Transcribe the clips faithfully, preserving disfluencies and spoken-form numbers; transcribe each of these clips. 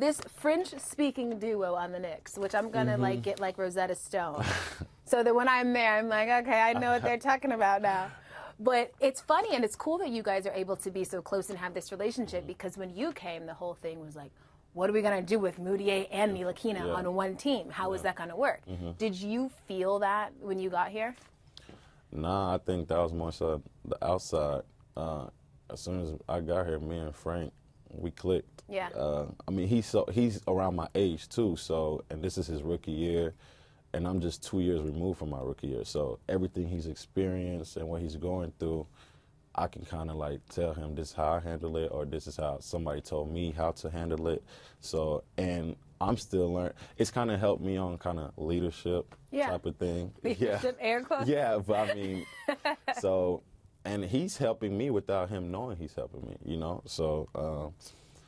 This French-speaking duo on the Knicks, which I'm gonna mm-hmm. like get like Rosetta Stone, so that when I'm there, I'm like, okay, I know what they're talking about now. But it's funny and it's cool that you guys are able to be so close and have this relationship, because when you came, the whole thing was like, what are we gonna do with Mudiay and Ntilikina yeah. on one team? How yeah. is that gonna work? Mm-hmm. Did you feel that when you got here? Nah, I think that was more so the outside. Uh, as soon as I got here, me and Frank, we clicked. Yeah. Uh, I mean, he's so he's around my age too. So, and this is his rookie year, and I'm just two years removed from my rookie year. So everything he's experienced and what he's going through, I can kind of like tell him this is how I handle it, or this is how somebody told me how to handle it. So, and I'm still learning. It's kind of helped me on kind of leadership yeah. type of thing. Leadership, yeah. air quotes. Yeah, but I mean, so. And he's helping me without him knowing he's helping me, you know? So um,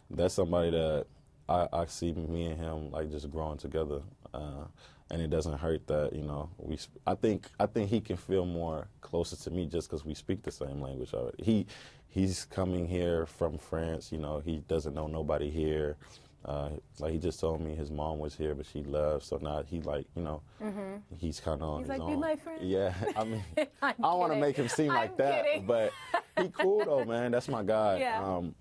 that's somebody that I, I see me and him, like, just growing together. Uh, and it doesn't hurt that, you know, we. I think I think he can feel more closer to me just because we speak the same language already. He, he's coming here from France, you know, he doesn't know nobody here. Uh, like, he just told me his mom was here, but she left, so now he, like, you know, mm-hmm. he's kind of on his own. He's like, be my friend. Yeah, I mean, I don't want to make him seem like I'm that, kidding. But he cool, though, man. That's my guy. Yeah. Um,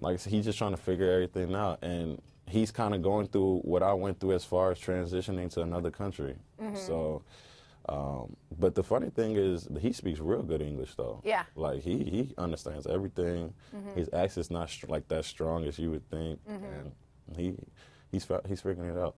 like, he's just trying to figure everything out, and he's kind of going through what I went through as far as transitioning to another country. Mm-hmm. So, um, but the funny thing is, he speaks real good English, though. Yeah. Like, he, he understands everything. Mm-hmm. His accent's not, like, that strong as you would think, mm-hmm. and... He, he's, he's figuring it out.